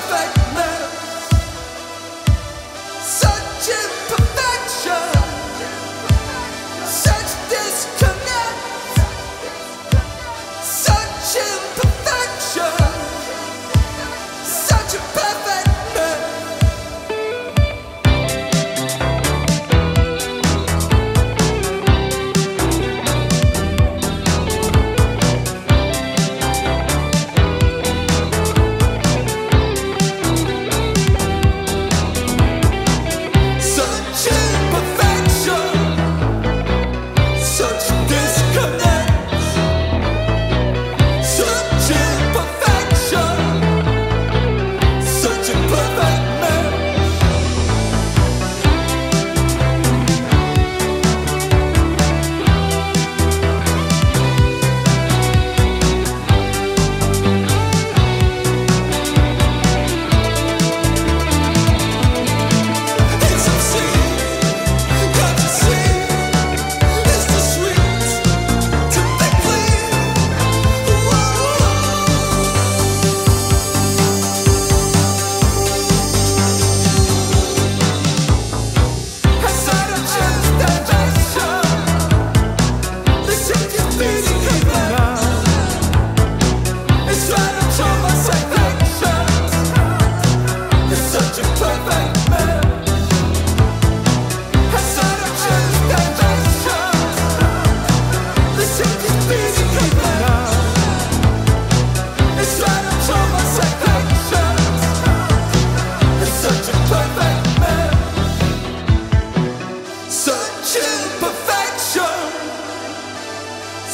perfect man, such imperfection, such disconnect, such imperfection, such a perfect man.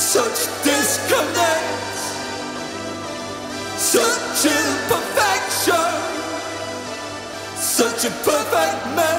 Such disconnect, such imperfection, such a perfect man.